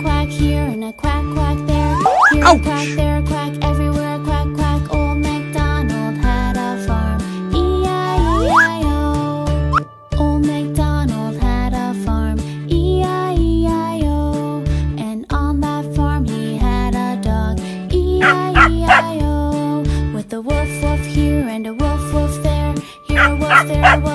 quack quack here and a quack quack there. Here a quack, there a quack, everywhere a quack quack. Old MacDonald had a farm, E-I-E-I-O. Old MacDonald had a farm, E-I-E-I-O. And on that farm he had a dog, E-I-E-I-O. With a woof woof here and a woof woof there. Here a woof, there a woof.